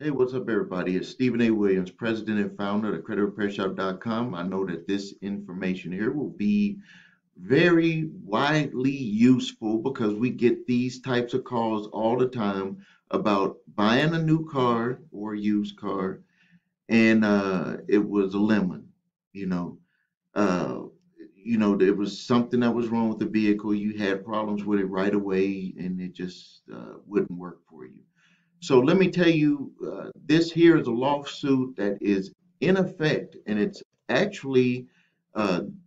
Hey, what's up everybody? It's Stephen A. Williams, president and founder of TheCreditRepairShop.com. I know that this information here will be very widely useful because we get these types of calls all the time about buying a new car or a used car, and it was a lemon, you know, there was something that was wrong with the vehicle. You had problems with it right away, and it just wouldn't work for you. So let me tell you, this here is a lawsuit that is in effect, and it's actually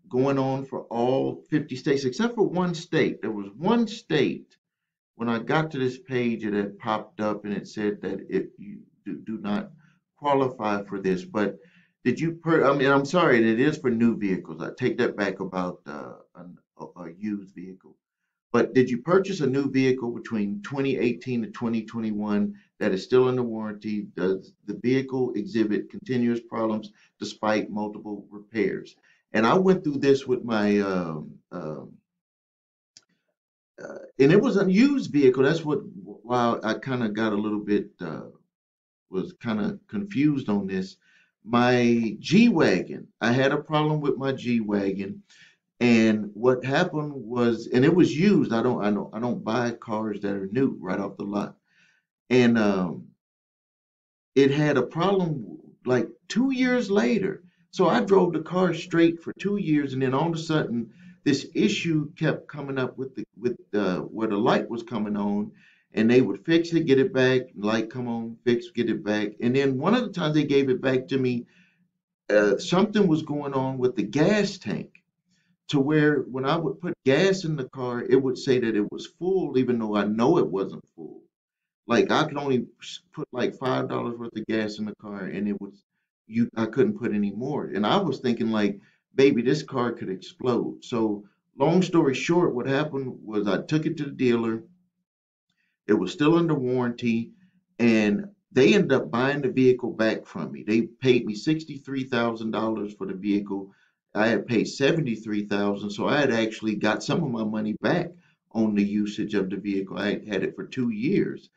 going on for all 50 states, except for one state. There was one state, when I got to this page, it had popped up and it said that you do not qualify for this. But did you, I'm sorry, it is for new vehicles. I take that back about a used vehicle. But did you purchase a new vehicle between 2018 to 2021 that is still under warranty? Does the vehicle exhibit continuous problems despite multiple repairs? And I went through this with my, and it was a used vehicle. That's why I kind of got a little bit, was kind of confused on this. My G-Wagon, I had a problem with my G-Wagon. And what happened was, and it was used. I don't buy cars that are new right off the lot. And it had a problem like 2 years later. So I drove the car straight for 2 years, and then all of a sudden, this issue kept coming up with where the light was coming on, and they would fix it, get it back, light come on, fix, get it back. And then one of the times they gave it back to me, something was going on with the gas tank, to where when I would put gas in the car, it would say that it was full, even though I know it wasn't full. Like I could only put like $5 worth of gas in the car, and it was, I couldn't put any more. And I was thinking like, baby, this car could explode. So long story short, what happened was I took it to the dealer. It was still under warranty, and they ended up buying the vehicle back from me. They paid me $63,000 for the vehicle. I had paid $73,000, so I had actually got some of my money back on the usage of the vehicle. I had it for 2 years,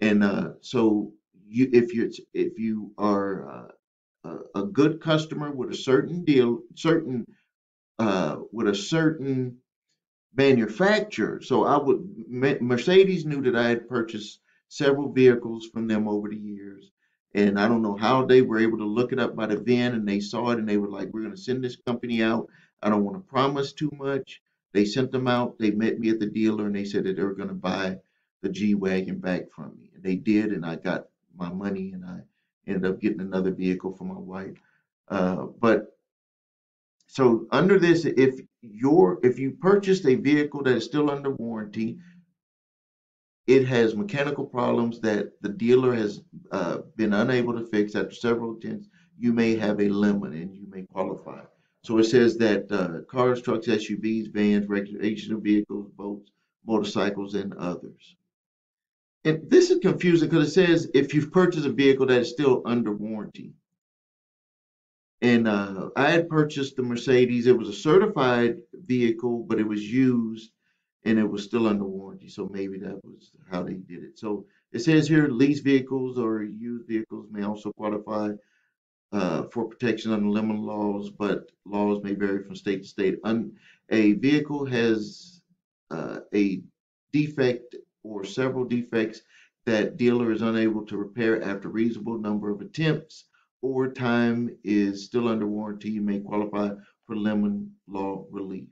and so if you are a good customer with a certain deal, with a certain manufacturer. So I would, Mercedes knew that I had purchased several vehicles from them over the years. And I don't know how they were able to look it up by the VIN, and they saw it, and they were like, we're going to send this company out. I don't want to promise too much. They sent them out. They met me at the dealer, and they said that they were going to buy the G-Wagon back from me. And they did, and I got my money, and I ended up getting another vehicle for my wife. But so under this, if you purchased a vehicle that is still under warranty, it has mechanical problems that the dealer has been unable to fix after several attempts, you may have a lemon and you may qualify. So it says that cars, trucks, SUVs, vans, recreational vehicles, boats, motorcycles, and others. And this is confusing because it says if you've purchased a vehicle that is still under warranty. And I had purchased the Mercedes. It was a certified vehicle, but it was used, and it was still under warranty, so maybe that was how they did it. So it says here, leased vehicles or used vehicles may also qualify for protection under lemon laws, but laws may vary from state to state. A vehicle has a defect or several defects that dealer is unable to repair after reasonable number of attempts or time is still under warranty, you may qualify for lemon law relief.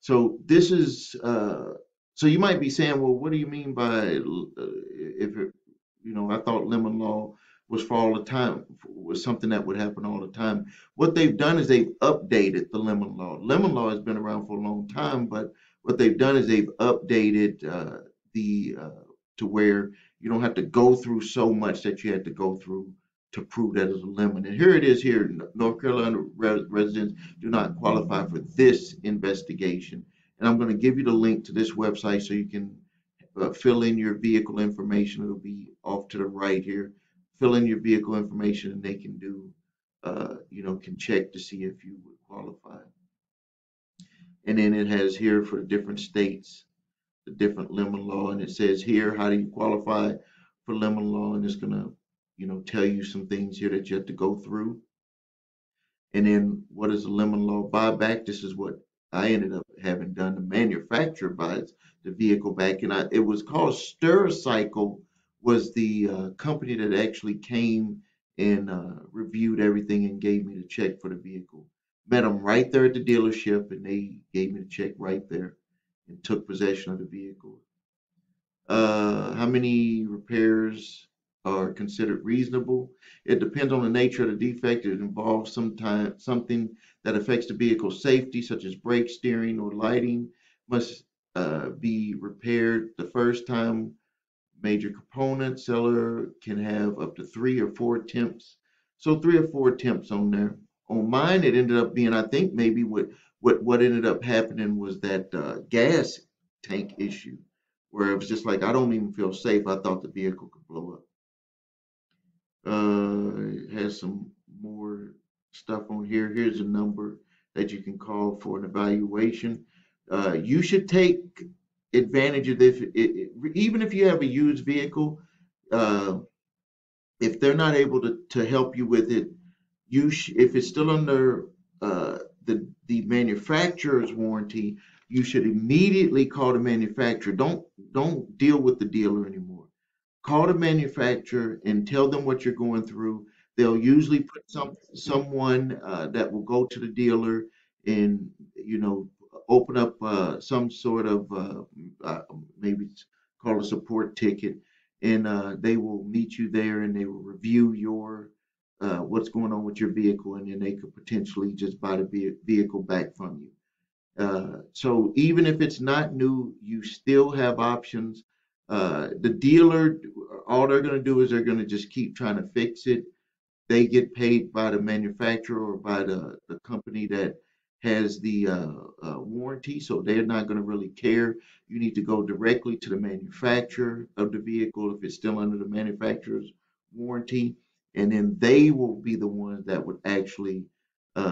So this is, so you might be saying, well, what do you mean by, I thought lemon law was for all the time, was something that would happen all the time. What they've done is they've updated the lemon law. Lemon law has been around for a long time, but what they've done is they've updated to where you don't have to go through so much that you had to go through to prove that is a lemon. And here it is here, North Carolina residents do not qualify for this investigation. And I'm gonna give you the link to this website so you can fill in your vehicle information. It'll be off to the right here. Fill in your vehicle information and they can do, can check to see if you would qualify. And then it has here for the different states, the different lemon law. And it says here, how do you qualify for lemon law, and it's going to, you know, tell you some things here that you have to go through. And then what is the lemon law buyback? This is what I ended up having done. The manufacturer buys the vehicle back, and it was called Stir Cycle, was the company that actually came and reviewed everything and gave me the check for the vehicle. Met them right there at the dealership, and they gave me the check right there and took possession of the vehicle. How many repairs are considered reasonable? It depends on the nature of the defect. It involves something that affects the vehicle's safety, such as brakes, steering, or lighting. Must be repaired the first time. Major component seller can have up to 3 or 4 attempts. So 3 or 4 attempts on there. On mine, it ended up being, I think maybe what ended up happening was that gas tank issue, where it was just like, I don't even feel safe. I thought the vehicle could blow up. It has some more stuff on here. Here's a number that you can call for an evaluation. You should take advantage of this. Even if you have a used vehicle, if they're not able to help you with it, if it's still under the manufacturer's warranty, you should immediately call the manufacturer. Don't deal with the dealer anymore. Call the manufacturer and tell them what you're going through. They'll usually put someone that will go to the dealer and, you know, open up some sort of maybe call a support ticket, and they will meet you there, and they will review your what's going on with your vehicle, and then they could potentially just buy the vehicle back from you. So even if it's not new, you still have options. The dealer, all they're going to do is they're going to just keep trying to fix it. They get paid by the manufacturer or by the company that has the warranty, so they're not going to really care. You need to go directly to the manufacturer of the vehicle if it's still under the manufacturer's warranty, and then they will be the ones that would actually buy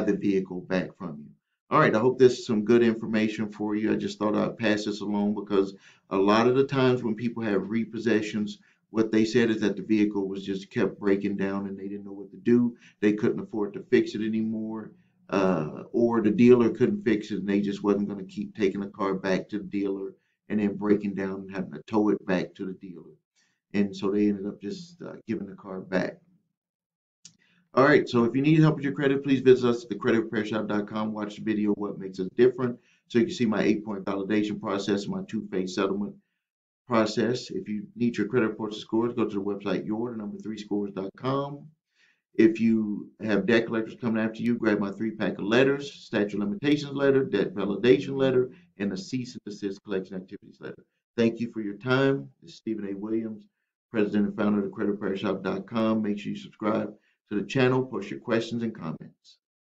the vehicle back from you. All right, I hope this is some good information for you. I just thought I'd pass this along because a lot of the times when people have repossessions, what they said is that the vehicle was just kept breaking down and they didn't know what to do. They couldn't afford to fix it anymore, or the dealer couldn't fix it and they just wasn't going to keep taking the car back to the dealer and then breaking down and having to tow it back to the dealer. And so they ended up just giving the car back. All right, so if you need help with your credit, please visit us at TheCreditRepairShop.com. Watch the video, What Makes Us Different, so you can see my 8-point validation process and my 2-phase settlement process. If you need your credit reports and scores, go to the website, YourNumber3scores.com. If you have debt collectors coming after you, grab my 3-pack of letters, statute of limitations letter, debt validation letter, and a cease and desist collection activities letter. Thank you for your time. This is Stephen A. Williams, president and founder of TheCreditRepairShop.com. Make sure you subscribe to the channel, post your questions and comments.